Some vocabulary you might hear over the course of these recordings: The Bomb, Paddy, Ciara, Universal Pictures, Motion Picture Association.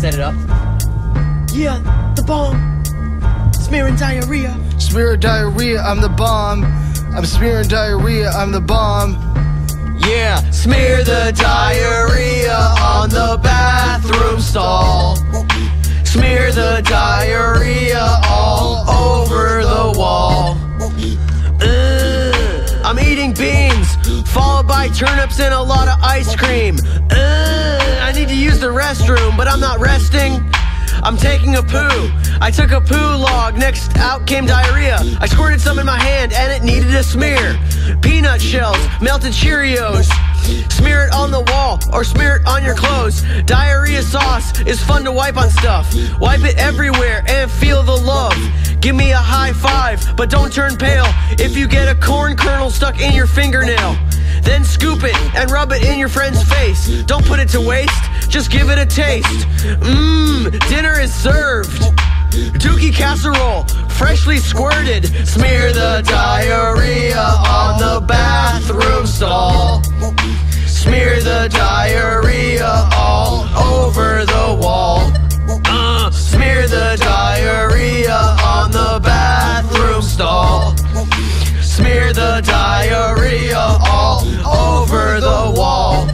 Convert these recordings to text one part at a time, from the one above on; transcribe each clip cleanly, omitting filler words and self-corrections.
set it up. Yeah, the bomb. Smearing diarrhea. Smearing diarrhea, I'm the bomb. I'm smearing diarrhea, I'm the bomb. Yeah, smear the diarrhea on the bathroom stall. Smear the diarrhea all over the wall. I'm eating beans, followed by turnips and a lot of ice cream. I need to use the restroom, but I'm not resting. I'm taking a poo. I took a poo log, next out came diarrhea. I squirted some in my hand and it needed a smear. Peanut shells, melted Cheerios. Smear it on the wall or smear it on your clothes. Diarrhea sauce is fun to wipe on stuff. Wipe it everywhere and feel the love. Give me a high five, but don't turn pale if you get a corn kernel stuck in your fingernail. Then scoop it and rub it in your friend's face. Don't put it to waste, just give it a taste. Dinner is served. Dookie casserole, freshly squirted. Smear the diarrhea on the bathroom stall. Smear the diarrhea all over the wall. Smear the diarrhea on the bathroom stall. Smear the diarrhea all over the wall.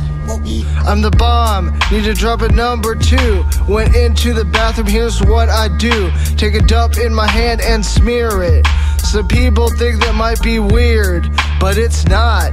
I'm the bomb, need to drop a number 2. Went into the bathroom, here's what I do. Take a dump in my hand and smear it. Some people think that might be weird, but it's not.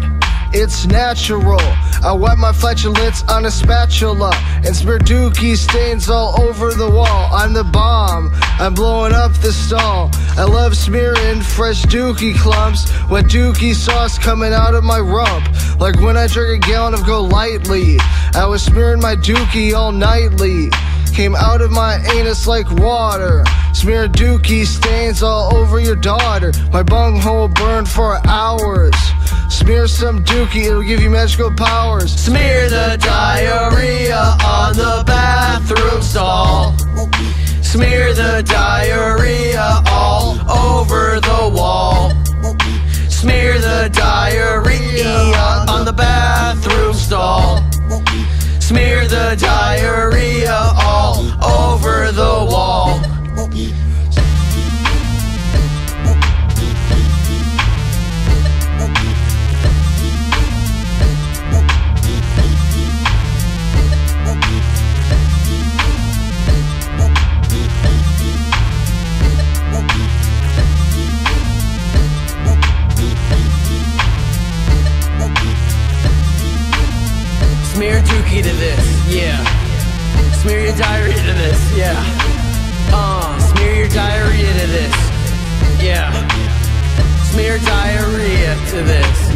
It's natural. I wipe my flatulence on a spatula and smear dookie stains all over the wall. I'm the bomb, I'm blowing up the stall. I love smearing fresh dookie clumps, wet dookie sauce coming out of my rump. Like when I drink a gallon of Go Lightly, I was smearing my dookie all nightly. Came out of my anus like water. Smear dookie stains all over your daughter. My bunghole burned for hours. Smear some dookie, it'll give you magical powers. Smear the diarrhea on the bathroom stall. Smear the diarrhea all over the wall. Smear the diarrhea on the bathroom stall. Smear the diarrhea all over the wall. Smear dookie to this, yeah. Smear your diarrhea to this, yeah. Smear your diarrhea to this, yeah. Smear diarrhea to this.